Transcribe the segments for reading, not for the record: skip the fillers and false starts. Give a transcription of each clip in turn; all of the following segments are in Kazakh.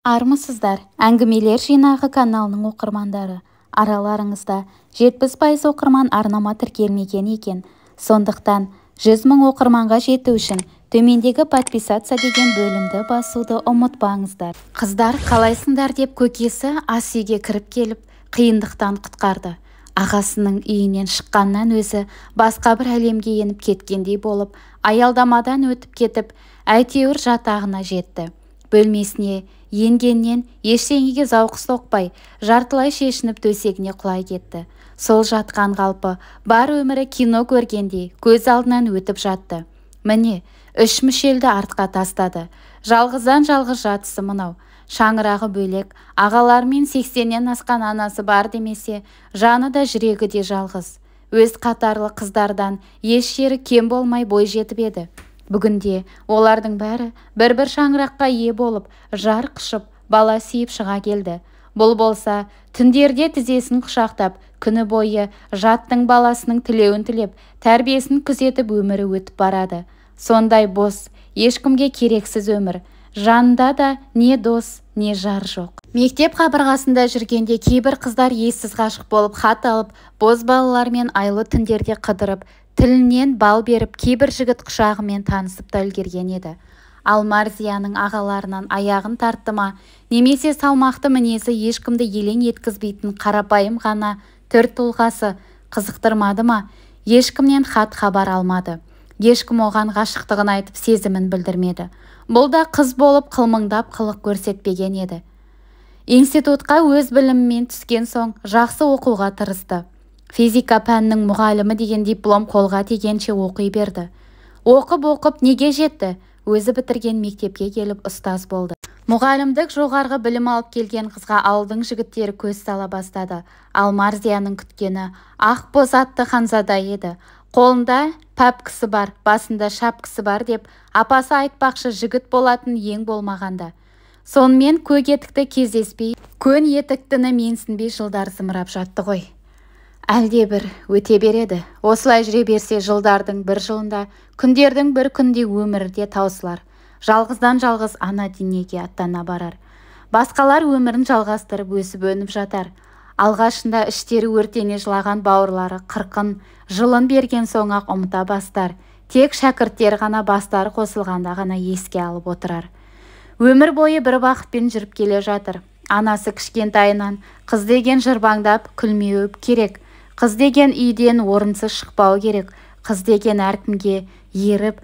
Армысыздар, әңгімелер жинағы каналының оқырмандары. Араларыңызда 70% оқырман арнама тіркелмеген екен. Сондықтан 100 000 оқырманға жету үшін төмендегі подписаться деген бөлімді басуды ұмытпаңыздар. Қыздар қалайсыңдар деп көкесі ас үйге кіріп келіп, қиындықтан құтқарды. Ағасының үйінен шыққаннан өзі басқа бір әлемге еніп кеткендей болып, аялдамадан өтіп кетіп, әйтеуір жатағына жетті. Бөлмесіне енгеннен ештеңеге зауқы соқпай, жартылай шешініп төсегіне құлай кетті. Сол жатқан қалпы бар өмірі кино көргендей көз алдынан өтіп жатты. Міне, үш мүшелді артқа тастады. Жалғыздан-жалғыз жатысы мынау. Шаңырағы бөлек, ағалармен 80-нен асқан анасы бар демесе, жаны да жүрегі де жалғыз. Өз қатарлы қыздардан еш жері кем болмай бой жетіп еді. Бүгінде олардың бәрі бір-бір шаңыраққа ие болып, жар қышып, бала сүйіп шыға келді. Бұл болса, түндерде тізесін құшақтап, күні бойы жаттың баласының тілеуін тілеп, тәрбиесін күзетіп өмірі өтіп барады. Сондай бос, ешкімге керексіз өмір. Жанда да не дос, не жар жоқ. Мектеп қабырғасында жүргенде кейбір қыздар ессіз ғашық болып, хат алып, боз балалармен айлы түндерде қыдырып, тілінен бал беріп, кейбір жігіт құшағымен танысып та үлгерген еді. Ал Марзияның ағаларынан аяғын тарттыма, немесе салмақты мінезі ешкімді елең еткізбейтін қарапайым ғана төрт тұлғасы қызықтырмады ма, ешкімнен хат-хабар алмады. Ешкім оған ғашықтығын айтып сезімін білдірмеді. Бұл да қыз болып қылмыңдап қылық көрсетпеген еді. Институтқа өз білімімен түскен соң жақсы оқуға тырысты. Физика пәнінің мұғалімі деген диплом қолға тигенше оқи берді. Оқып-оқып неге жетті? Өзі бітірген мектепке келіп ұстаз болды. Мұғалімдік жоғарғы білім алып келген қызға ауылдың жігіттері көз сала бастады. Ал Марзияның күткені ақ боз атты ханзада еді. Қолында пәпкісі бар, басында шапкісі бар деп, апасы айтпақшы жігіт болатын ең болмағанда. Сонымен көк етікті кездеспей, көн етіктіні менсінбей жылдар зымырап жатты ғой. Әлде бір өте береді. Осылай жүре берсе жылдардың бір жылында, күндердің бір күнде өмірде таусылар. Жалғыздан-жалғыз ана дүниеге аттана барар. Басқалар өмірін жалғастырып өсіп-өніп жатар. Алғашында іштері өртене жылаған бауырлары қырқын, жылын берген соң-ақ ұмыта бастар. Тек шәкірттер ғана бастары қосылғанда ғана еске алып отырар. Өмір бойы бір бақытпен жүріп келе жатыр. Анасы кішкентайынан қыз деген жырбаңдап күлмеуіп керек. Қыз деген үйден орынсыз шықпау керек. Қыз деген әркімге еріп,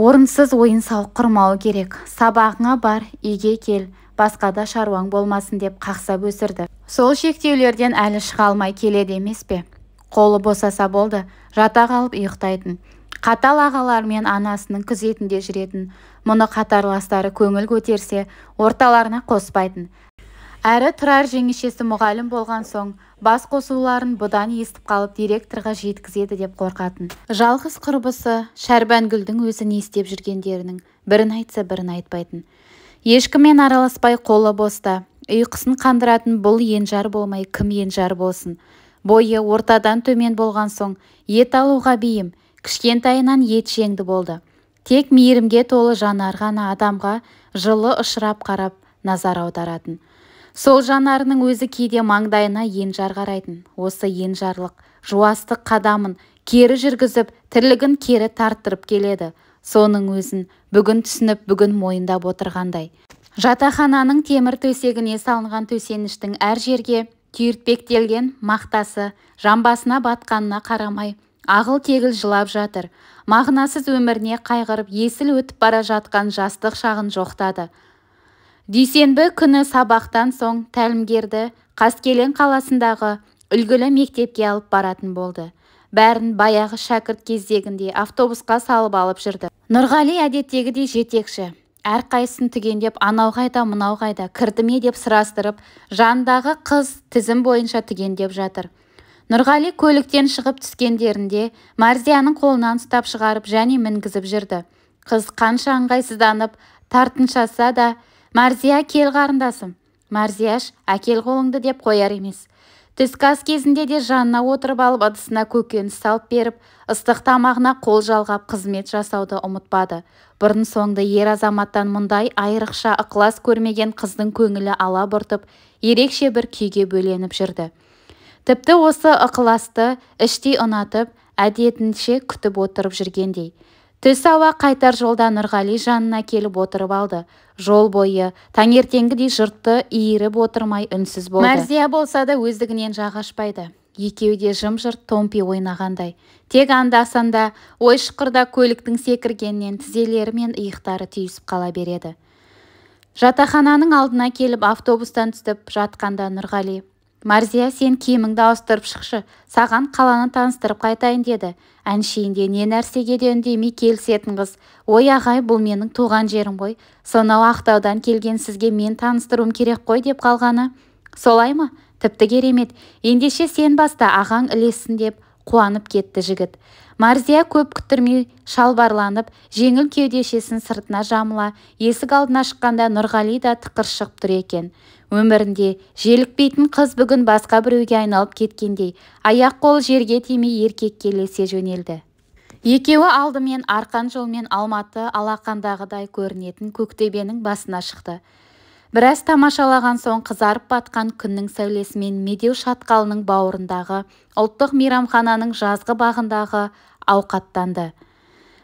орынсыз ойын-сауық құрмау керек. Сабағыңа бар, үйге кел, басқада шаруаң болмасын деп қақсап өсірді. Сол шектеулерден әлі шыға алмай келеді емес пе? Қолы босаса болды, жата қалып ұйықтайтын. Қатал ағалармен анасының күзетінде жүретін. Мұны қатарластары көңіл көтерсе, орталарына қоспайтын. Әрі тұрар жеңешесі мұғалім болған соң, бас қосуларын бұдан естіп қалып директорға жеткізеді деп қорқатын. Жалғыз құрбысы Шәрбәнгүлдің өзі не істеп жүргендерінің бірін айтса, бірін айтпайтын. Ешкіммен араласпай қолы боста, ұйқысын қандыратын бұл енжар болмай кім енжар болсын. Бойы ортадан төмен болған соң, ет алуға бейім, кішкентайынан ет жеңді болды. Тек мейірімге толы жанарған адамға жылы ұшырап қарап назар аударатын. Сол жанарының өзі кейде маңдайына енжар қарайтын. Осы енжарлық, жуастық қадамын кері жүргізіп, тірлігін кері тарттырып келеді. Соның өзін бүгін түсініп, бүгін мойындап отырғандай. Жатахананың темір төсегіне салынған төсеніштің әр жерге түйіртпектелген мақтасы, жамбасына батқанына қарамай, ағыл-тегіл жылап жатыр. Мағынасыз өміріне қайғырып, есіл өтіп бара жатқан жастық шағын жоқтады. Дүйсенбі күні сабақтан соң тәлімгерді Қаскелең қаласындағы үлгілі мектепке алып баратын болды. Бәрін баяғы шәкірт кездегінде автобусқа салып алып жүрді. Нұрғали әдеттегідей жетекші. Әрқайсын түгендеп анауғайда мұнауғайда кірдіме деп сұрастырып, жандағы қыз тізім бойынша түгендеп жатыр. Нұрғали көліктен шығып түскендерінде Марзияның қолынан ұстап шығарып және мінгізіп жүрді. Қыз қанша ыңғайсызданып тартыншаса да, Марзия, кел қарындасым. Марзияш, әкел қолыңды деп қояр емес. Түсказ кезінде де жанына отырып алып, адысына көкөніс салып беріп, ыстық тамағына қол жалғап қызмет жасауды ұмытпады. Бұрын соңды ер азаматтан мұндай айрықша ықылас көрмеген қыздың көңілі алабұртып, ерекше бір күйге бөленіп жүрді. Тіпті осы ықыласты іштей ұнатып, әдетінше күтіп отырып жүргендей. Түс ауа қайтар жолда Нұрғали жанына келіп отырып алды. Жол бойы таңертеңгідей жұртты иіріп отырмай үнсіз болды. Мәрзия болса да өздігінен жағашпайды. Екеуі де жым-жырт томпи ойнағандай. Тек анда-санда ой шықырда көліктің секіргеннен тізелері мен иықтары түйісіп қала береді. Жатахананың алдына келіп автобустан түстіп жатқанда Нұрғали: «Мәрзия, сен киіміңді ауыстырып шықшы, саған қаланы таныстырып қайтайын», деді. Әншейінде не нәрсеге де үндемей келісетін қыз: «Ой ағай, бұл менің туған жерім ғой, сонау Ақтаудан келген сізге мен таныстыруым керек қой», деп қалғаны. «Солай ма? Тіпті керемет. Ендеше сен баста, ағаң ілессін», деп қуанып кетті жігіт. Мәрзия көп күттірмей шалбарланып, жеңіл кеудешесін сыртына жамыла, есік алдына шыққанда Нұрғали да тықыршып тұр екен. Өмірінде желікпейтін қыз бүгін басқа біреуге айналып кеткендей, аяқ-қол жерге тимей еркекке лесе жөнелді. Екеуі алдымен арқан жолмен Алматы алақандағыдай көрінетін Көктөбенің басына шықты. Біраз тамашалаған соң қызарып батқан күннің сәулесімен медеу шатқалының бауырындағы ұлттық мейрамхананың жазғы бағындағы ауқаттанды.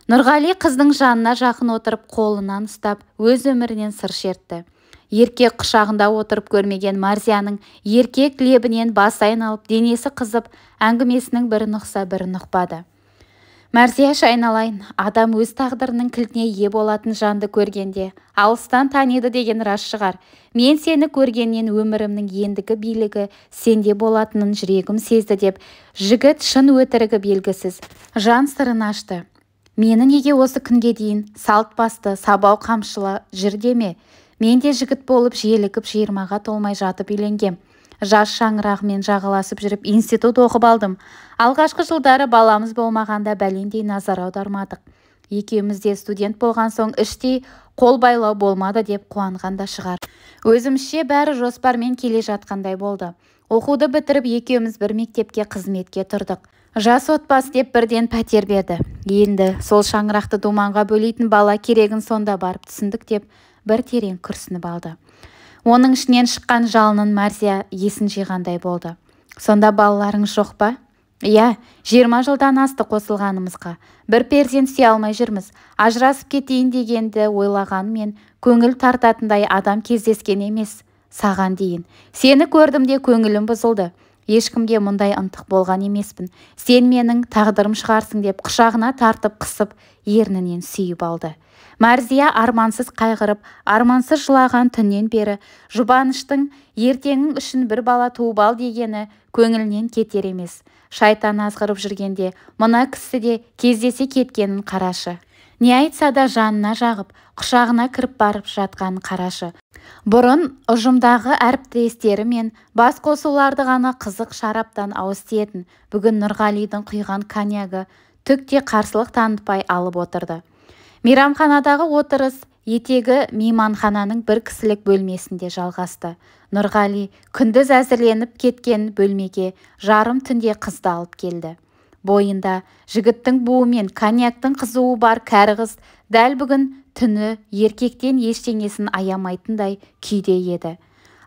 Нұрғали қыздың жанына жақын отырып қолынан ұстап өз өмірінен сыр шертті. Еркек құшағында отырып көрмеген Мәрзияның еркек лебінен бас айналып денесі қызып, әңгімесінің бірін ұқса бірін ұқпады. «Мәрзия, айналайын, адам өз тағдырының кілтіне ие болатын жанды көргенде алыстан таниды деген рас шығар. Мен сені көргеннен өмірімнің ендігі билігі сенде болатынын жүрегім сезді», деп жігіт шын өтірігі белгісіз жан сырын ашты. «Мені неге осы күнге дейін салт басты, сабау қамшылы жүр деме? Мен де жігіт болып желігіп 20-ға толмай жатып үйленгем. Жас шаңырағымен жағаласып жүріп институт оқып алдым. Алғашқы жылдары баламыз болмағанда бәлендей назар аудармадық. Екеуміз де студент болған соң іштей қол байлау болмады деп қуанғанда шығар. Өзімше бәрі жоспармен келе жатқандай болды. Оқуды бітіріп екеуміз бір мектепке қызметке тұрдық. Жас отбасы деп бірден пәтер берді. Енді сол шаңырақты думанға бөлейтін бала керегін сонда барып түсіндік», деп бір терең күрсініп алды. Оның ішінен шыққан жалынын Мәрзия есін жиғандай болды. «Сонда балаларың жоқ па?» «Иә, 20 жылдан асты қосылғанымызға. Бір перзент сүйе алмай жүрміз. Ажырасып кетейін дегенді ойлағанмен көңіл тартатындай адам кездескен емес. Саған дейін. Сені көрдім де көңілім бұзылды. Ешкімге мұндай ынтық болған емеспін. Сен менің тағдырым шығарсың», деп құшағына тартып қысып ернінен сүйіп алды. Мәрзия армансыз қайғырып, армансыз жылаған түннен бері жұбаныштың ертеңің үшін бір бала туып ал дегені көңілінен кетер емес. Шайтан азғырып жүргенде мына кісіде кездесе кеткенін қарашы. Не айтса да жанына жағып, құшағына кіріп барып жатқанын қарашы. Бұрын ұжымдағы әріптестері мен бас қосуларды ғана қызық шараптан ауыз тиетін, бүгін Нұрғалидың құйған коньягі түк те қарсылық танытпай алып отырды. Мейрамханадағы отырыс етегі мейманхананың бір кісілік бөлмесінде жалғасты. Нұрғали күндіз әзірленіп кеткен бөлмеге жарым түнде қызды алып келді. Бойында жігіттің буымен коньяктың қызуы бар кәрі қыз дәл бүгін түні еркектен ештеңесін аямайтындай күйде еді.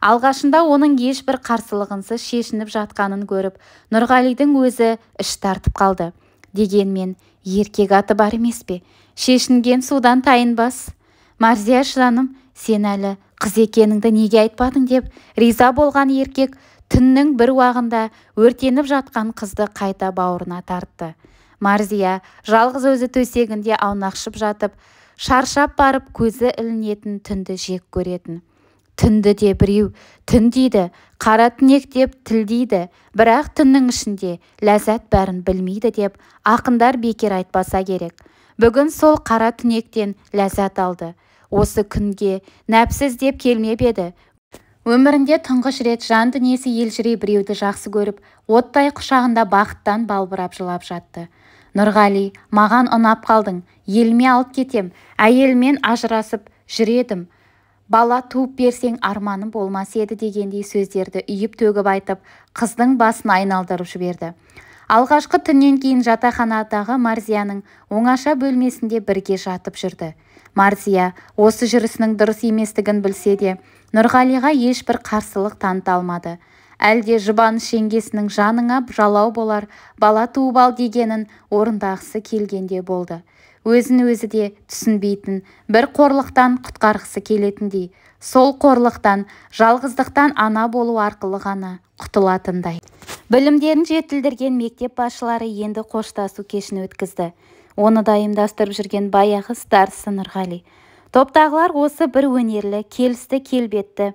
Алғашында оның ешбір қарсылығынсыз шешініп жатқанын көріп, Нұрғалидың өзі іш тартып қалды. Дегенмен еркек аты бар емес пе? Шешінген судан тайынбас. «Мәрзия шыраным, сен әлі қыз екеніңді неге айтпадың?» деп риза болған еркек түннің бір уағында өртеніп жатқан қызды қайта бауырына тартты. Мәрзия жалғыз өзі төсегінде аунақшып жатып, шаршап барып көзі ілінетін түнді жек көретін. Түнді де біреу түн дейді, қара түнек деп тіл дейді, бірақ түннің ішінде ләззат бәрін білмейді деп ақындар бекер айтпаса керек. Бүгін сол қара түнектен ләззат алды. Осы күнге нәпсіз деп келмеп еді. Өмірінде тұңғыш рет жан дүниесі елжірей біреуді жақсы көріп, оттай құшағында бақыттан балбырап жылап жатты. «Нұрғали, маған ұнап қалдың, еліме алып кетем, әйелмен ажырасып жүр едім. бала туып берсең арманым болмас еді дегендей сөздерді үйіп төгіп айтып, қыздың басын айналдырып жіберді. Алғашқы түннен кейін жатақханадағы Марзияның оңаша бөлмесінде бірге жатып жүрді. Марзия осы жүрісінің дұрыс еместігін білсе де, Нұрғалиға ешбір қарсылық таныта алмады. Әлде жұбаныш жеңгесінің жаныңа жалау болар, бала туып ал дегенін орындағысы келгенде болды. Өзін өзі де түсінбейтін, бір қорлықтан құтқарғысы келетіндей, сол қорлықтан, жалғыздықтан ана болу арқылы ғана құтылатындай. Білімдерін жетілдірген мектеп басшылары енді қоштасу кешін өткізді. Оны да ұйымдастырып жүрген баяғы старысы Нұрғали. Топтағылар осы бір өнерлі, келісті, келбетті,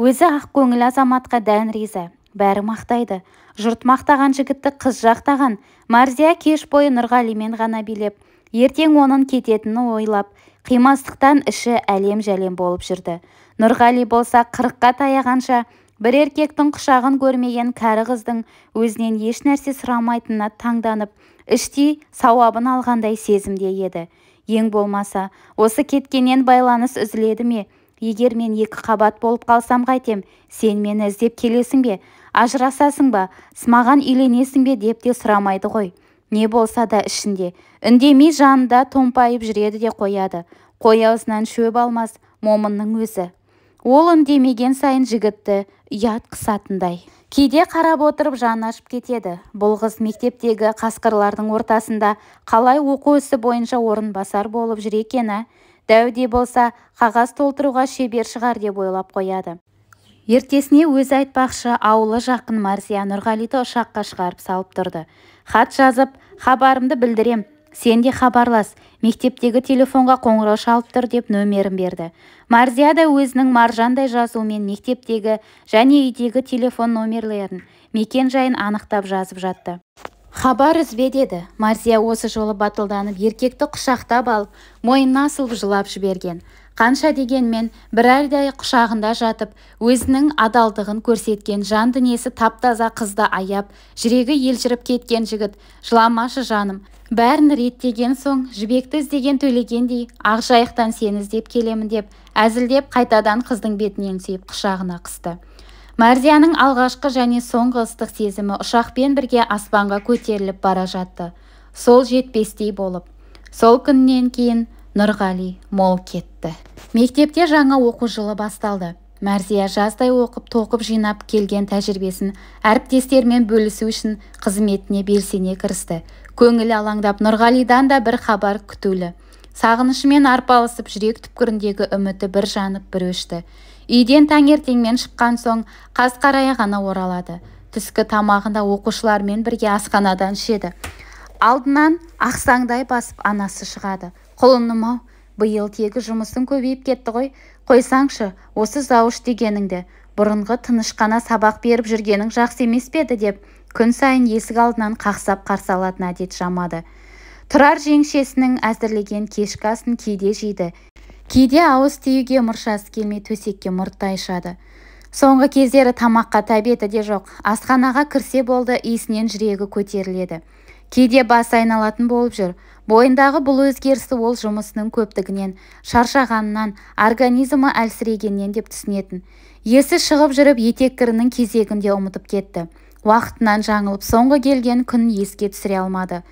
өзі ақкөңіл азаматқа дән риза. Бәрі мақтайды. Жұрт мақтаған жігітті қыз жақтаған. Марзия кеш бойы Нұрғалимен ғана билеп, ертең оның кететіні ойлап, қимастықтан іші әлем-жәлем болып жүрді. Нұрғали болса 40-қа таяғанша бір еркектің құшағын көрмеген кәрі қыздың өзінен еш нәрсе сұрамайтынына таңданып, іштей сауабын алғандай сезімде еді. Ең болмаса, осы кеткеннен байланыс үзіледі ме? Егер мен екі қабат болып қалсам қайтем, сен мені іздеп келесің бе, ажырасасың ба, сымаған үйленесің бе деп те сұрамайды ғой. Не болса да ішінде, үндемей жанында томпайып жүреді де қояды. Қой аузынан шөп алмас момынның өзі. Ол үндемеген сайын жігітті ұят қысатындай. Кейде қарап отырып жаны ашып кетеді. Бұл қыз мектептегі қасқырлардың ортасында қалай оқу ісі бойынша орынбасар болып жүр екені. Дәуде болса, қағаз толтыруға шебер шығар деп ойлап қояды. Ертесіне өзі айтпақшы ауылы жақын Марзия Нұрғалиді ұшаққа шығарып салып тұрды. Хат жазып, хабарымды білдірем, сен де хабарлас, мектептегі телефонға қоңырау шалып тұр деп нөмерін берді. Марзия да өзінің маржандай жазуымен мектептегі және үйдегі телефон нөмерлерін, мекен жайын анықтап жазып жатты. Хабар үзбе деді. Марзия осы жолы батылданып, еркекті құшақтап алып, мойнына асылып жылап жіберген. Қанша дегенмен, бір айдай құшағында жатып, өзінің адалдығын көрсеткен жан дүниесі таптаза қызды аяп, жүрегі елжіріп кеткен жігіт, жыламашы жаным. Бәрін реттеген соң, жібекті іздеген төлегендей, ақжайықтан сені іздеп келемін деп, әзілдеп қайтадан қыздың бетінен сүйіп құшағына қысты. Марзияның алғашқы және соңғы ыстық сезімі ұшақпен бірге аспанға көтеріліп бара жатты. Сол жетпестей болып. Сол күннен кейін Нұрғали мол кетті. Мектепте жаңа оқу жылы басталды. Марзия жаздай оқып, тоқып жинап келген тәжірибесін әріптестермен бөлісу үшін қызметіне белсене кірісті. Көңілі алаңдап Нұрғалидан да бір хабар күтулі. Сағынышымен арпалысып жүрек түпкіріндегі үміті бір жанып бір өшті. Үйден таңертеңмен шыққан соң қасқарая ғана оралады. Түскі тамағында оқушылармен бірге асханадан ішеді. Алдынан ақсаңдай басып анасы шығады. Құлынымау, биыл тегі жұмысың көбейіп кетті ғой. Қойсаңшы, осы зауыш дегеніңді. Бұрынғы тынышқана сабақ беріп жүргенің жақсы емес пе еді деп, күн сайын есік алдынан қақсап қарсы алатын әдет жамады. Тұрар жеңшесінің әзірлеген кешкі асын кейде жейді. Кейде ауыз тиюге мұршасы келмей төсекке мұрттай шады. Соңғы кездері тамаққа тәбеті де жоқ. Асханаға кірсе болды, есінен жүрегі көтеріледі. Кейде бас айналатын болып жүр. Бойындағы бұл өзгерісі ол жұмысының көптігінен, шаршағанынан, организмі әлсірегеннен деп түсінетін. Есі шығып жүріп етеккірінің кезегінде ұмытып кетті. Уақытынан жаңылып соңғы келген күн еске түсіре алмады.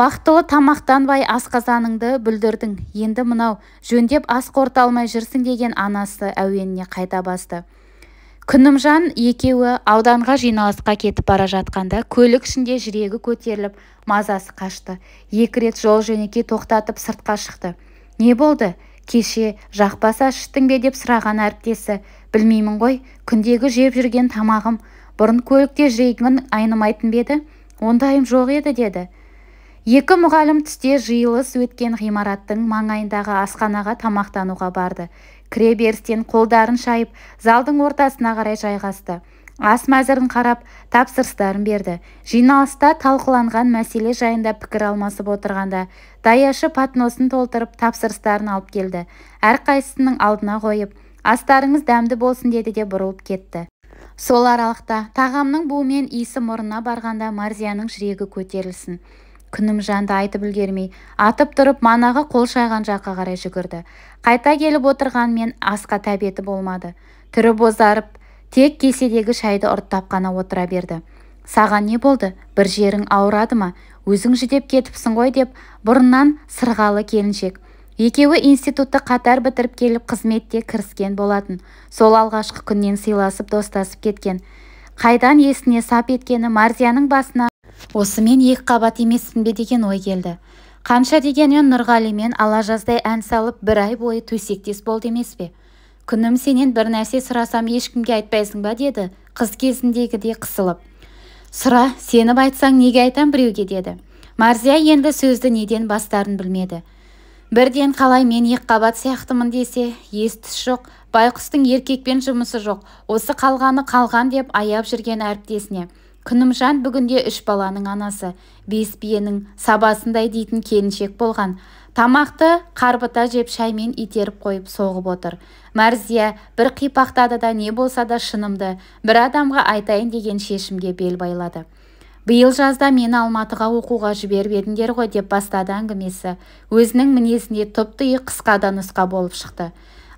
Уақытылы тамақтанбай асқазаныңды бүлдірдің, енді мынау жөндеп ас қорталмай жүрсің деген анасы әуеніне қайта басты. Күнімжан екеуі ауданға жиналысқа кетіп бара жатқанда көлік ішінде жүрегі көтеріліп мазасы қашты. Екі рет жол жөнекей тоқтатып сыртқа шықты. Не болды? Кеше жақпаса шыттың бе деп сұраған әріптесі. Білмеймін ғой, күндегі жеп жүрген тамағым. Бұрын көлікте жүрегің айнымайтын бе еді? Ондайым жоқ еді деді. Екі мұғалім түсте жиылыс өткен ғимараттың маңайындағы асханаға тамақтануға барды. Кіреберістен қолдарын шайып, залдың ортасына қарай жайғасты. Ас мәзірін қарап, тапсырыстарын берді. Жиналыста талқыланған мәселе жайында пікір алмасып отырғанда, даяшы патносын толтырып, тапсырыстарын алып келді. Әрқайсысының алдына қойып, астарыңыз дәмді болсын деді де бұрылып кетті. Сол аралықта тағамның буымен иісі мұрнына барғанда Марзияның жүрегі көтерілсін. Күнімжанды айтып үлгермей, атып тұрып манаға қол шайған жаққа қарай жүгірді. Қайта келіп отырған мен асқа тәбеті болмады. Түрі бозарып, тек кеседегі шайды ұрттап қана отыра берді. Саған не болды? Бір жерің ауырады ма? Өзің жүдеп кетіпсің ғой деп, бұрыннан сырғалы келіншек. Екеуі институтты қатар бітіріп келіп қызметте кіріскен болатын. Сол алғашқы күннен сыйласып достасып кеткен. Қайдан есіне сап еткені Марзияның басына «Осы мен екі қабат емеспін бе» деген ой келді. Қанша дегенен Нұрғалимен ала жаздай ән салып бір ай бойы төсектес болды емес пе? «Күнім, сенен бір нәрсе сұрасам ешкімге айтпайсың ба?» деді, қыз кезіндегідей қысылып. «Сұра, сеніп айтсаң неге айтам біреуге?» деді. Марзия енді сөзді неден бастарын білмеді. Бірден қалай мен екі қабат сияқтымын десе, естіс жоқ, байқұстың еркекпен жұмысы жоқ, осы қалғаны қалған деп аяп жүрген әріптесіне. Күнімжан бүгінде үш баланың анасы, бес биенің сабасындай дейтін келіншек болған. Тамақты қарбыта жеп шаймен итеріп қойып соғып отыр. Марзия бір қипақтады да не болса да шынымды бір адамға айтайын деген шешімге бел байлады. Биыл жазда мені Алматыға оқуға жібермедіңдер ғой деп бастады әңгімесі. Өзінің мінезінде тұп-тұйық қысқадан нұсқа болып шықты.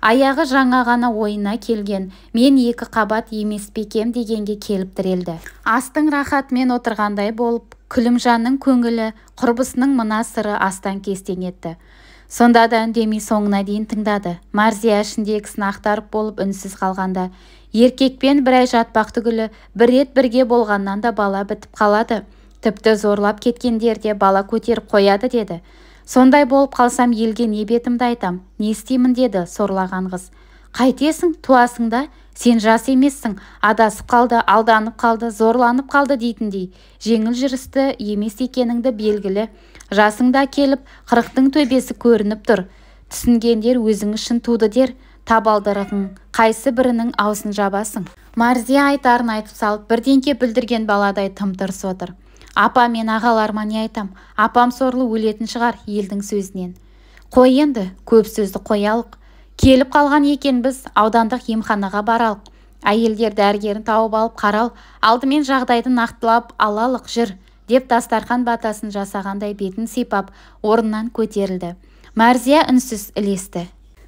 Аяғы жаңа ғана ойына келген, мен екі қабат емеспекем дегенге келіп тірелді. Астың рахатмен отырғандай болып, Күлімжанның көңілі құрбысының мына сыры астан кестен етті. Сонда да үндемей соңына дейін тыңдады. Марзия ішіндегісін ақтарып болып үнсіз қалғанда, еркекпен бір ай жатпақ түгілі, бір рет бірге болғаннан да бала бітіп қалады. Тіпті зорлап кеткендер де бала көтеріп қояды деді. Сондай болып қалсам елге не бетімді айтам, не істеймін деді сорлаған қыз. Қайтесің, туасың да, сен жас емессің, адасып қалды, алданып қалды, зорланып қалды дейтіндей. Жеңіл жүрісті емес екеніңді белгілі. Жасыңда келіп, қырықтың төбесі көрініп тұр. Түсінгендер өзің үшін туды дер, табалдырығың, қайсы бірінің аузын жабасың. Марзия айтарын айтып салып, бірденке білдірген баладай тым-тырс отыр. Апа, мен ағаларыма не айтам, апам сорлы өлетін шығар елдің сөзінен. Қой енді, көп сөзді қоялық. Келіп қалған екен біз аудандық емханаға баралық. Әйелдер дәрігерін тауып алып қарал, алдымен жағдайды нақтылап алалық жүр, деп дастарқан батасын жасағандай бетін сипап, орнынан көтерілді. Марзия үнсіз ілесті.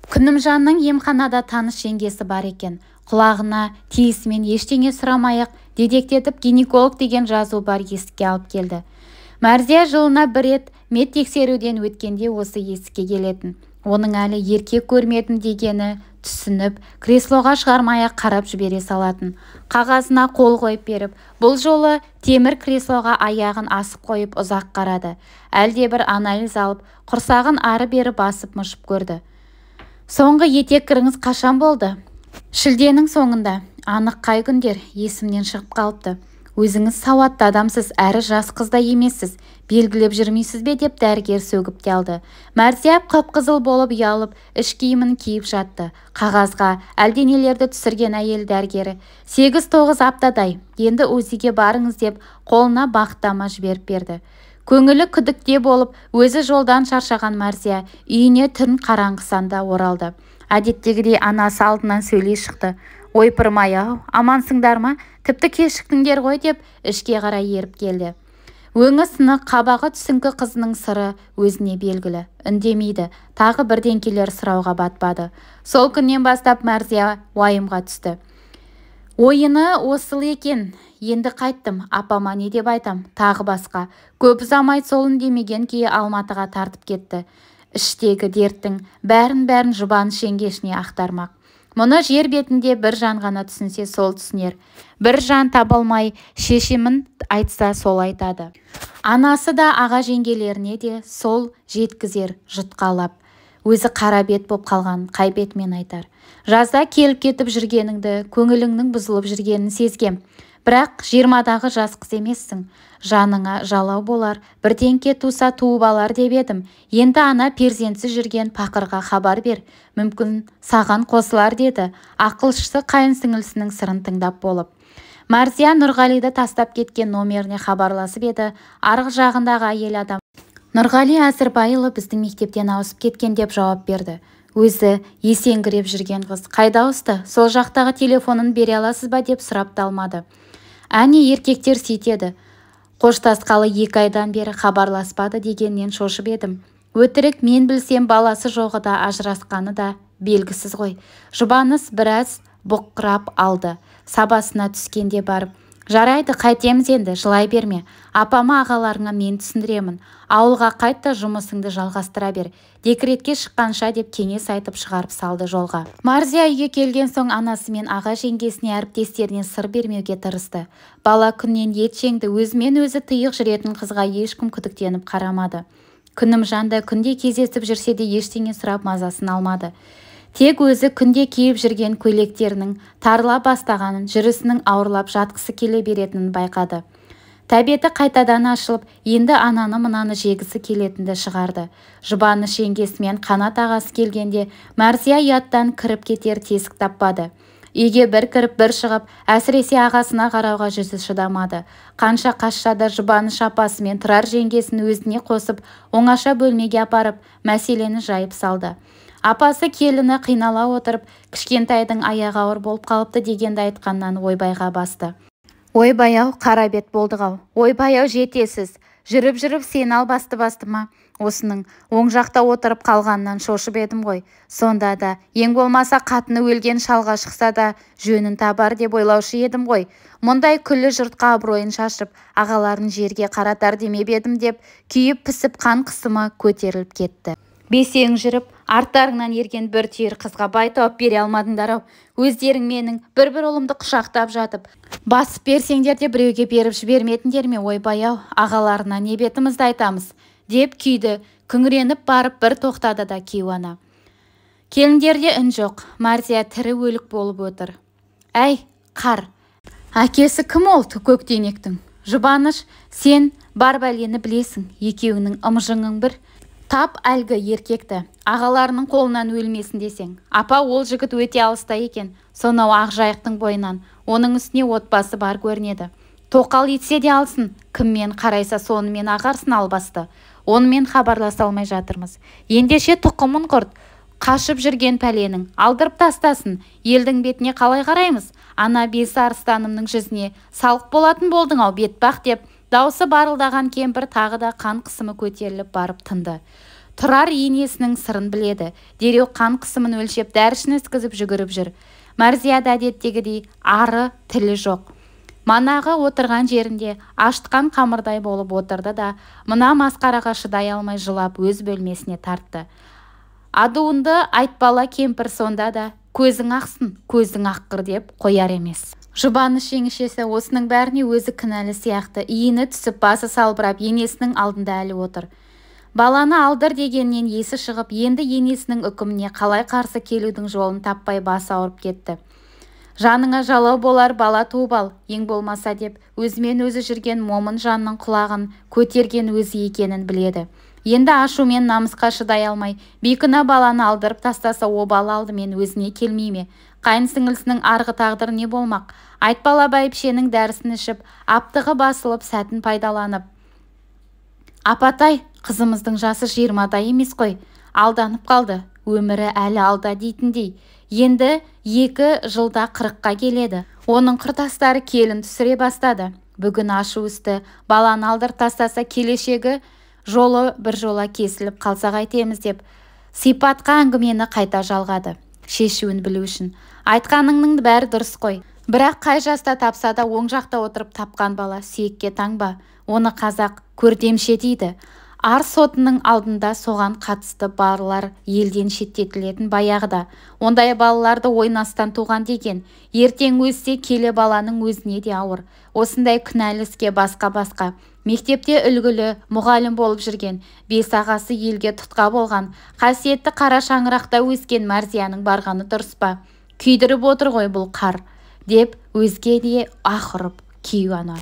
Күнімжанның емханада таныс жеңгесі бар екен. Құлағына тиісімен ештеңе сұрамай-ақ дедектетіп гинеколог деген жазу бар есікке алып келді. Марзия жылына бір рет медтексеруден өткенде осы есікке келетін. Оның әлі еркек көрмедім дегені түсініп, креслоға шығармай-ақ қарап жібере салатын. Қағазына қол қойып беріп, бұл жолы темір креслоға аяғын асып қойып ұзақ қарады. Әлде бір анализ алып, құрсағын ары бері басып мышып көрді. Соңғы етек кіріңіз қашан болды? Шілденің соңында. Анық қай күндер есімнен шығып қалыпты. Өзіңіз сауатты адамсыз, әрі жас қызда емессіз, белгілеп жүрмейсіз бе деп дәрігер сөгіп те алды. Марзия қып-қызыл болып ұялып, іш киімін киіп жатты. Қағазға әлденелерді түсірген әйел дәрігері 8-9 аптадай, енді өзіге барыңыз деп қолына бақыттама жіберіп берді. Көңілі күдікте болып, өзі жолдан шаршаған Марзия үйіне түн қараңғысанда оралды. Әдеттегідей анасы алдынан сөйлей шықты. «Ойпырмай-ау, амансыңдар ма? Тіпті кешіктіңдер ғой» деп ішке қарай еріп келді. Өңі сынық, қабағы түсіңкі қызының сыры өзіне белгілі. Үндемейді, тағы бірден келер сұрауға батпады. Сол күннен бастап Марзия уайымға түсті. Ойыны осыл екен. Енді қайттым, апама не деп айтам, тағы басқа. Көп ұзамай сол үндемеген күйі Алматыға тартып кетті. Іштегі дерттің бәрін-бәрін жұбаныш жеңгесіне ақтармақ. Мұны жер бетінде бір жан ғана түсінсе сол түсінер. Бір жан табылмай шешімін айтса сол айтады. Анасы да аға жеңгелеріне де сол жеткізер жұтқалап. Өзі қара бет боп қалған қай бетмен айтар. Жазда келіп кетіп жүргеніңді, көңіліңнің бұзылып жүргенін сезгем. Бірақ 20-дағы жас қыз емессің. Жаныңа жалау болар, бірденке туса туып алар деп едім. Енді ана перзентсіз жүрген пақырға хабар бер. Мүмкін саған қосылар деді. Ақылшысы қайын сіңілісінің сырын тыңдап болып. Марзия Нұрғалиды тастап кеткен номеріне хабарласып еді. Арғы жағындағы әйел адам. Нұрғали Әзірбайұлы біздің мектептен ауысып кеткен деп жауап берді. Өзі есеңгіреп жүрген қыз қайда ауысты? Сол жақтағы телефонын бере аласыз ба деп сұрап та алмады. Әне еркектер сетеді. Қоштасқалы 2 айдан бері хабарласпады дегеннен шошып едім. Өтірік мен білсем баласы жоғы да ажырасқаны да белгісіз ғой. Жұбаныш біраз бұққырап алды. Сабасына түскенде барып. Жарайды, қайтеміз енді, жылай берме. Апама ағаларыңа мен түсіндіремін. Ауылға қайтта жұмысыңды жалғастыра бер. Декретке шыққанша деп кеңес айтып шығарып салды жолға. Марзия үйге келген соң анасы мен аға жеңгесіне әріптестеріне сыр бермеуге тырысты. Бала күннен етжеңді өзімен өзі тыйық жүретін қызға ешкім күдіктеніп қарамады. Күнімжан да күнде кездесіп жүрсе де ештеңе сұрап мазасын алмады. Тек өзі күнде киіп жүрген көйлектерінің тарыла бастағанын, жүрісінің ауырлап жатқысы келе беретінін байқады. Тәбеті қайтадан ашылып, енді ананы-мынаны жегісі келетінді шығарды. Жұбаныш жеңгесімен Қанат ағасы келгенде Мәрзия ұяттан кіріп кетер тесік таппады. Үйге бір кіріп, бір шығып, әсіресе ағасына қарауға жүзі шыдамады. Қанша қашшада Жұбаныш апасымен Тұрар жеңгесін өзіне қосып, оңаша бөлмеге апарып, мәселені жайып салды. Апасы келіні қинала отырып, кішкентайдың аяғы ауыр болып қалыпты дегенді айтқаннан ойбайға басты. Ойбай-ау, қарабет болдық-ау. Ойбай-ау, жетесіз. Жүріп-жүріп сен ал басты-басты ма? Осының оң жақта отырып қалғаннан шошып едім ғой. Сонда да, ең болмаса қатыны өлген шалға шықса да жөнін табар деп ойлаушы едім ғой. Мұндай күллі жұртқа абыройын шашып, ағаларын жерге қаратар демеп едім деп, күйіп пісіп қан қысымы көтеріліп кетті. Бесең жүріп, арттарыңнан ерген бір түйір қызға бай тауып бере алмадыңдар-ау. Өздерің менің бір-бір ұлымды құшақтап жатып, басып берсеңдер де біреуге беріп жібермедіңдер ме, ойбай-ау, ағаларына не бетімізді айтамыз, деп күйді, күңіреніп барып бір тоқтады да кейуана. Келіндерде үн жоқ, Марзия тірі өлік болып отыр. Әй, қар, әкесі кім ол көктенектің? Жұбаныш, сен бар бәлені білесің, екеуінің ымжыңың бір. Тап әлгі еркекті, ағаларының қолынан өлмесін десең. Апа ол жігіт өте алыста екен, сонау ақжайықтың бойынан, оның үстіне отбасы бар көрінеді. Тоқал етсе де алсын, кіммен қарайса сонымен ағарсын албасты. Онымен хабарласа алмай жатырмыз. Ендеше тұқымын құрт, қашып жүрген пәленің, алдырып тастасын, елдің бетіне қалай қараймыз? Ана бесі арыстанымның жүзіне салық болатын болдың-ау, бетбақ деп, даусы барылдаған кемпір тағы да қан қысымы көтеріліп барып тынды. Тұрар енесінің сырын біледі. Дереу қан қысымын өлшеп, дәрішін өткізіп жүгіріп жүр. Мәрзияда әдеттегідей ары тілі жоқ. Манағы отырған жерінде ашытқан қамырдай болып отырды да, мына масқараға шыдай алмай жылап өз бөлмесіне тартты. Адуынды айтпала кемпір сонда да көзің ақсын, көзің аққыр деп қояр емес. Жұбаныш жеңішесі осының бәріне өзі кінәлі сияқты, иіні түсіп басы салбырап енесінің алдында әлі отыр. Баланы алдыр дегеннен есі шығып, енді енесінің үкіміне қалай қарсы келудің жолын таппай басы ауырып кетті. Жаныңа жалау болар бала туып ал, ең болмаса деп, өзімен өзі жүрген момын жанның құлағын көтерген өзі екенін біледі. Енді ашумен намысқа шыдай алмай, бейкіна баланы алдырып тастаса обал алдымен өзіне келмейме. Қайын сіңілісінің арғы тағдыр не болмақ? Айтпала бәйіпшенің дәрісін ішіп, аптығы басылып, сәтін пайдаланып. Апатай, қызымыздың жасы 20-да емес қой. Алданып қалды, өмірі әлі алда дейтіндей. Енді 2 жылда 40-қа келеді. Оның құрдастары келін түсіре бастады. Бүгін ашу үсті, баланы алдыр тастаса келешегі жолы бір жола кесіліп қалса қайтеміз деп, сипатқа әңгімені қайта жалғады. Шешуін білу үшін. Айтқаныңның бәрі дұрыс қой. Бірақ қай жаста тапса да оң жақта отырып тапқан бала сүйекке таңба. Оны қазақ көрдемші дейді. Ар сотының алдында соған қатысты барлар елден шеттетілетін баяғыда. Ондай балаларды ойнастан туған деген. Ертең өссе келе баланың өзіне де ауыр. Осындай күнәліске басқа-басқа. Мектепте үлгілі мұғалім болып жүрген, 5 ағасы елге тұтқа болған, қасиетті қара шаңырақта өскен Мәрзияның барғаны дұрыс па? Күйдіріп отыр ғой бұл қар, деп өзге де ақырып кейуана.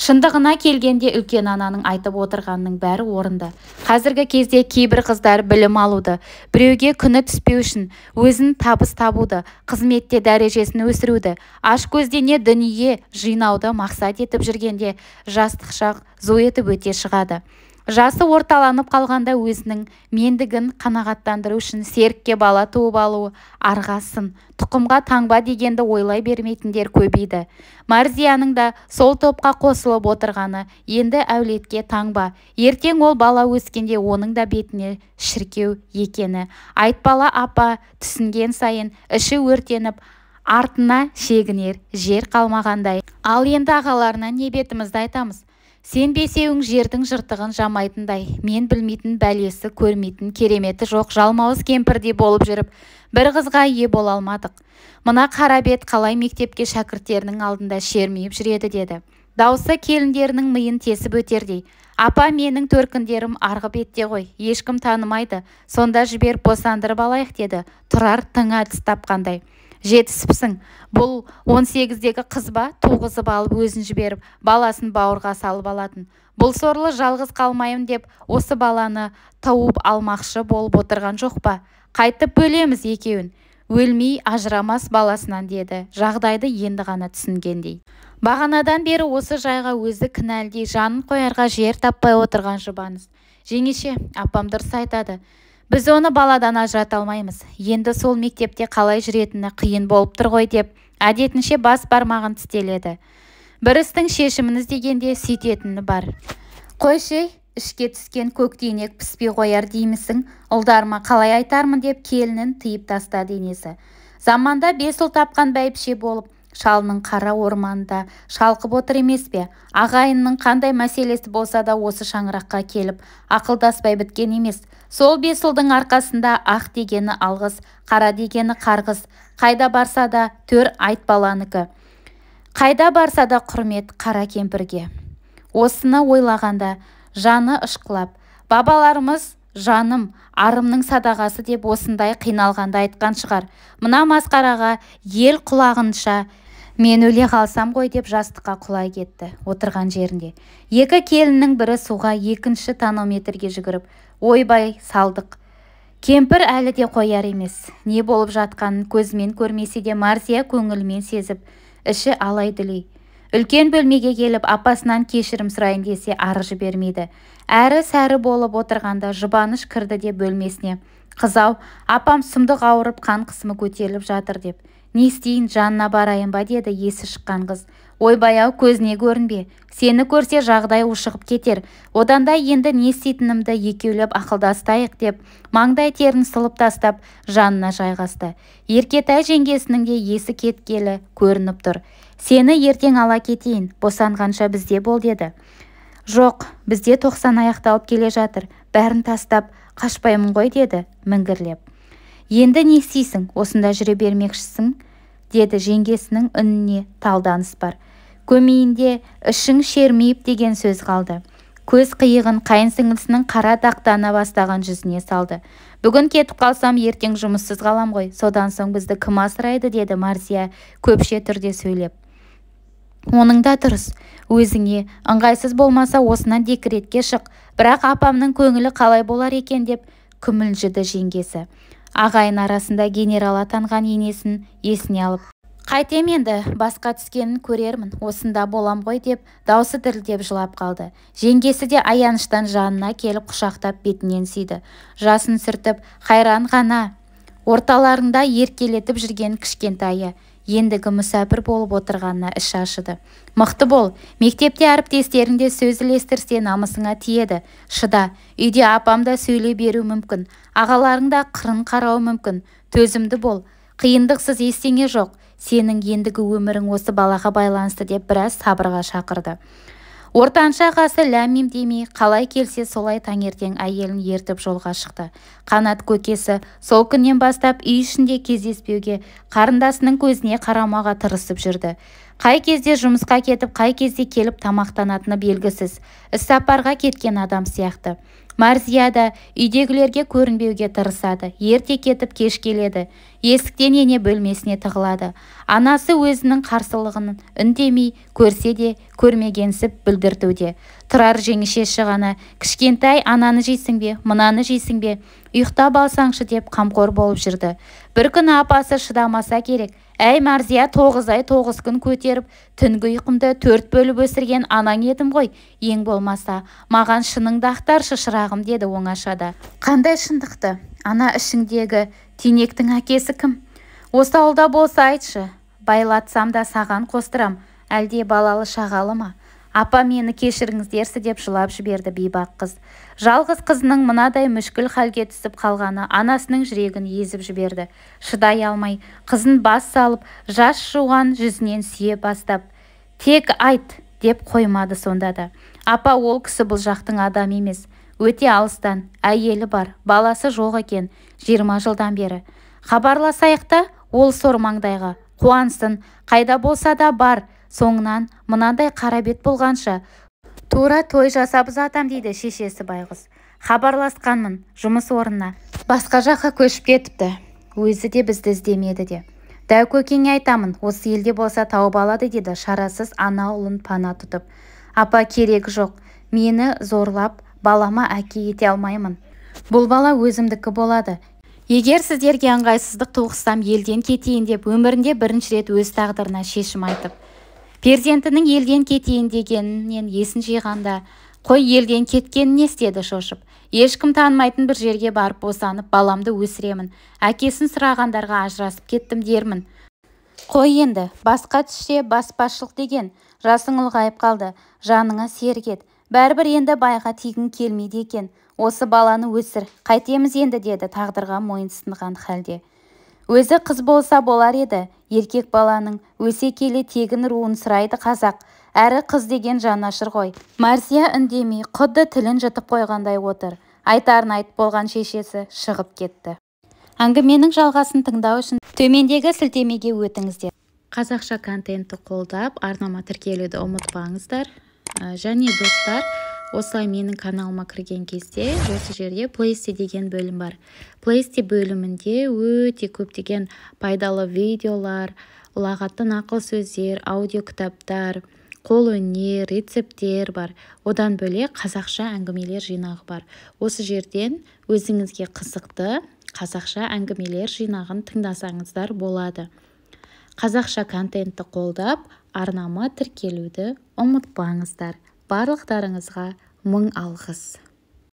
Шындығына келгенде үлкен ананың айтып отырғанның бәрі орынды. Қазіргі кезде кейбір қыздар білім алуды, біреуге күні түспеу үшін өзін табыс табуды, қызметте дәрежесін өсіруді, аш көздене дүние жинауды мақсат етіп жүргенде жастық шақ зой етіп өте шығады. Жасы орталанып қалғанда өзінің мендігін қанағаттандыру үшін серікке бала туып алуы, арғасын, тұқымға таңба дегенді ойлай бермейтіндер көбейді. Марзияның да сол топқа қосылып отырғаны енді әулетке таңба. Ертең ол бала өскенде оның да бетіне шіркеу екені. Айтпала апа түсінген сайын іші өртеніп, артына шегінер жер қалмағандай. Ал енді ағаларына не бетімізді айтамыз? Сен бесеуің жердің жыртығын жамайтындай, мен білмейтін бәлесі, көрмейтін кереметі жоқ жалмауыз кемпірдей болып жүріп, бір қызға ие бола алмадық. Мына қарабет қалай мектепке шәкірттерінің алдында шермейіп жүреді деді. Даусы келіндерінің миын тесіп өтердей. Апа, менің төркіндерім арғы бетте ғой, ешкім танымайды, сонда жіберіп босандырып алайық деді. Тұрар тыңа тіс тапқандай. Жетісіпсің. Бұл 18-дегі қыз ба, тоғызып алып өзін жіберіп, баласын бауырға салып алатын. Бұл сорлы жалғыз қалмайым деп, осы баланы тауып алмақшы болып отырған жоқ па? Қайтып бөлеміз екеуін. Өлмей ажырамас баласынан деді. Жағдайды енді ғана түсінгендей. Бағанадан бері осы жайға өзі кінәлдей жанын қоярға жер таппай отырған жұбаныз. Жеңеше, апам дұрыс айтады. Біз оны баладан ажырата алмаймыз. Енді сол мектепте қалай жүретіні қиын болып тұр ғой деп, әдетінше бас бармағын тістеледі. Бір істің шешіміңіз дегенде сететіні бар. Қойшы, ішке түскен көктейнек піспей қояр деймісің, ұлдарыма қалай айтармын деп келінін тыйып таста денесі. Заманда бес ұл тапқан бәйбіше болып, шалының қара орманда шалқып отыр емес пе? Ағайынның қандай мәселесі болса да осы шаңыраққа келіп, ақылдаспай біткен емес. Сол бес ұлдың арқасында ақ дегені алғыс, қара дегені қарғыс, қайда барса да төр айтпаланыкі. Қайда барса да құрмет қара кемпірге. Осыны ойлағанда жаны ұшқылап, бабаларымыз «Жаным, арымның садағасы» деп осындай қиналғанда айтқан шығар. Мына масқараға ел құлағынша «Мен өле қалсам ғой» деп жастыққа құлай кетті отырған жерінде. Екі келіннің бірі суға, екінші тонометрге жүгіріп, ойбай салдық. Кемпір әлі де қояр емес. Не болып жатқанын көзмен көрмесе де Марзия көңілмен сезіп, іші алай-дүлей. Үлкен бөлмеге келіп, апасынан кешірім сұрайын десе ары жібермейді. Әрі сәрі болып отырғанда жұбаныш кірді де бөлмесіне. Қызау, апам сұмдық ауырып қан қысымы көтеріліп жатыр деп. Не істейін, жанына барайын ба деді есі шыққан қыз. Ойбай-ау, көзіне көрінбе. Сені көрсе жағдай ушығып кетер. Оданда енді не істейтінімді екеулеп ақылдастайық деп, маңдай терін сылып тастап, жанына жайғасты. Еркетай жеңгесінің де есі кеткелі көрініп тұр. Сені ертең ала кетейін, босанғанша бізде бол деді. Жоқ, бізде 90 аяқталып келе жатыр. Бәрін тастап, қашпаймын ғой деді, міңгірлеп. Енді не істейсің, осында жүре бермекшісің, деді жеңгесінің үніне талданыс бар. Көмейінде ішің шермейіп деген сөз қалды. Көз қиығын қайын сіңілісінің қара дақтана бастаған жүзіне салды. Бүгін кетіп қалсам, ертең жұмыссыз қалам ғой, содан соң бізді кім асырайды деді Марзия көпше түрде сөйлеп. Оның да дұрыс, өзіңе ыңғайсыз болмаса осынан декретке шық, бірақ апамның көңілі қалай болар екен деп күмілжіді жеңгесі. Ағайын арасында генерал атанған енесін есіне алып. Қайтем енді, басқа түскенін көрермін, осында болам ғой деп, даусы дірілдеп жылап қалды. Жеңгесі де аяныштан жанына келіп құшақтап бетінен сүйді. Жасын сүртіп, қайран ғана, орталарында еркелетіп жүрген кішкентайы. Ендігі мүсәпір болып отырғанына іш ашыды. Мықты бол, мектепте әріптестерінде сөз ілестірсе намысыңа тиеді. Шыда, үйде апамда сөйлей беру мүмкін, ағаларыңда қырын қарау мүмкін. Төзімді бол, қиындықсыз ештеңе жоқ. Сенің ендігі өмірің осы балаға байланысты деп біраз сабырға шақырды. Ортанша қасы ләммим демей, қалай келсе солай таңертең әйелін ертіп жолға шықты. Қанат көкесі сол күннен бастап үй ішінде кездеспеуге, қарындасының көзіне қарамаға тырысып жүрді. Қай кезде жұмысқа кетіп, қай кезде келіп тамақтанатыны белгісіз. Іссапарға кеткен адам сияқты. Марзияда үйдегілерге көрінбеуге тырысады, ерте кетіп кеш келеді, есіктен ене бөлмесіне тығылады. Анасы өзінің қарсылығын үндемей, көрсе де, көрмегенсіп білдіртуде. Тұрар жеңешесі ғана, кішкентай ананы жейсің бе, мынаны жейсің бе, ұйықтап алсаңшы деп қамқор болып жүрді. Бір күні апасы шыдамаса керек, Әй Мәрзия, 9 ай 9 күн көтеріп, түнгі ұйқымды 4 бөліп өсірген анаң едім ғой. Ең болмаса, маған шыныңды ақтаршы шырағым, деді оңашада. Қандай шындықты? Ана ішіңдегі тенектің әкесі кім? Осы ауылда болса айтшы, байлатсам да саған қостырам, әлде балалы шағалы ма? Апа, мені кешіріңіздерсі, деп жылап жіберді бейбақ қыз. Жалғыз қызының мынадай мүшкіл халге түсіп қалғаны анасының жүрегін езіп жіберді. Шыдай алмай, қызын бас салып, жас жуған жүзінен сүйе бастап, "Тек айт", деп қоймады сонда да. Апа, ол кісі бұл жақтың адам емес, өте алыстан, әйелі бар, баласы жоқ екен, 20 жылдан бері. Хабарласайық та, ол сормаңдайға қуансын, қайда болса да бар. Соңынан мынандай қарабет болғанша тура той жасап затам, дейді шешесі байғыз. Хабарласқанмын, жұмыс орнына басқа жаққа көшіп кетіпті. Өзі де бізді іздемеді де. Дәу көкеңе айтамын, осы елде болса тауып алады, деді шарасыз ана ұлын пана тұтып. Апа, керек жоқ. Мені зорлап балама әке ете алмаймын. Бұл бала өзімдікі болады. Егер сіздерге ыңғайсыздық туғызсам, елден кетейін, деп өмірінде бірінші рет өз тағдырына шешім айтып, перзентінің елден кетейін дегенінен есін жиғанда, қой елден кеткенін не істеді шошып. Ешкім танымайтын бір жерге барып босанып, баламды өсіремін. Әкесін сұрағандарға ажырасып кеттім дермін. Қой енді, басқа түссе баспашылық деген, жасың ұлғайып қалды, жаныңа сергет. Бәрібір енді байға тегін келмейді екен. Осы баланы өсір, қайтеміз енді, деді тағдырға мойынсынған халде. Өзі қыз болса болар еді, еркек баланың өсе келе тегін руын сұрайды қазақ. Әрі қыз деген жанашыр ғой. Мәрзия үндемей, құдды тілін жұтып қойғандай отыр. Айтарын айтып болған шешесі шығып кетті. Әңгіменің жалғасын тыңдау үшін төмендегі сілтемеге өтіңіздер. Қазақша контентті қолдап, арнама тіркелуді ұмытпаңыздар. Және достар, осылай менің каналыма кірген кезде, осы жерде плейсте деген бөлім бар. Плейсте бөлімінде өте көптеген пайдалы видеолар, ұлағаттан ақыл сөздер, аудиокітаптар, қол өнер, рецепттер бар. Одан бөле қазақша әңгімелер жинағы бар. Осы жерден өзіңізге қызықты қазақша әңгімелер жинағын тыңдасаңыздар болады. Қазақша контентті қолдап, арнама тіркелуді ұмытпаңыздар. Барлықтарыңызға мың алғыс.